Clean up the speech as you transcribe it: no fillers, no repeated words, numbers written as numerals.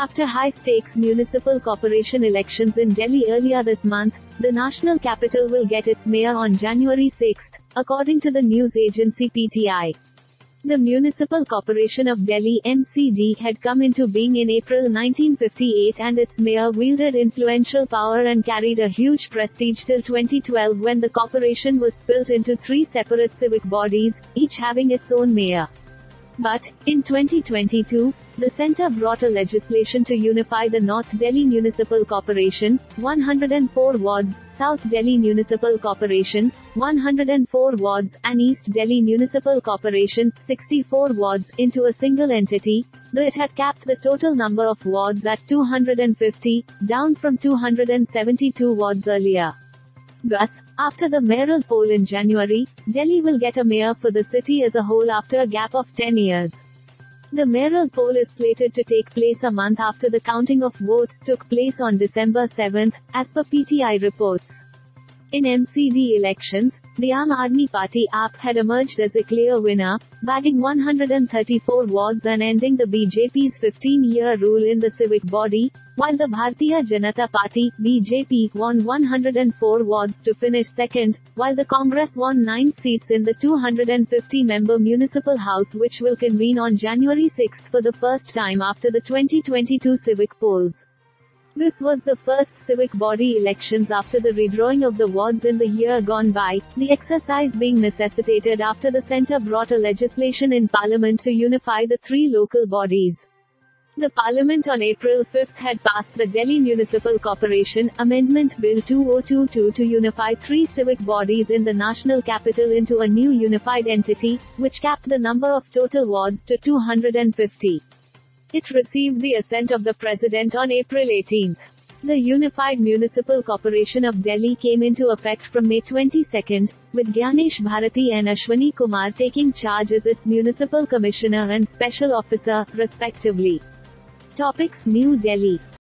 After high-stakes municipal corporation elections in Delhi earlier this month, the national capital will get its mayor on January 6, according to the news agency PTI. The Municipal Corporation of Delhi (MCD) had come into being in April 1958 and its mayor wielded influential power and carried a huge prestige till 2012 when the corporation was split into three separate civic bodies, each having its own mayor. But, in 2022, the centre brought a legislation to unify the North Delhi Municipal Corporation, 104 wards, South Delhi Municipal Corporation, 104 wards, and East Delhi Municipal Corporation, 64 wards, into a single entity, though it had capped the total number of wards at 250, down from 272 wards earlier. Thus, after the mayoral poll in January, Delhi will get a mayor for the city as a whole after a gap of 10 years. The mayoral poll is slated to take place a month after the counting of votes took place on December 7, as per PTI reports. In MCD elections, the Aam Aadmi Party (AAP) had emerged as a clear winner, bagging 134 wards and ending the BJP's 15-year rule in the civic body, while the Bharatiya Janata Party (BJP) won 104 wards to finish second, while the Congress won 9 seats in the 250-member municipal house which will convene on January 6 for the first time after the 2022 civic polls. This was the first civic body elections after the redrawing of the wards in the year gone by, the exercise being necessitated after the centre brought a legislation in Parliament to unify the three local bodies. The Parliament on April 5 had passed the Delhi Municipal Corporation Amendment Bill 2022 to unify three civic bodies in the national capital into a new unified entity, which capped the number of total wards to 250. It received the assent of the President on April 18. The Unified Municipal Corporation of Delhi came into effect from May 22, with Gyanesh Bharati and Ashwani Kumar taking charge as its Municipal Commissioner and Special Officer, respectively. Topics: New Delhi.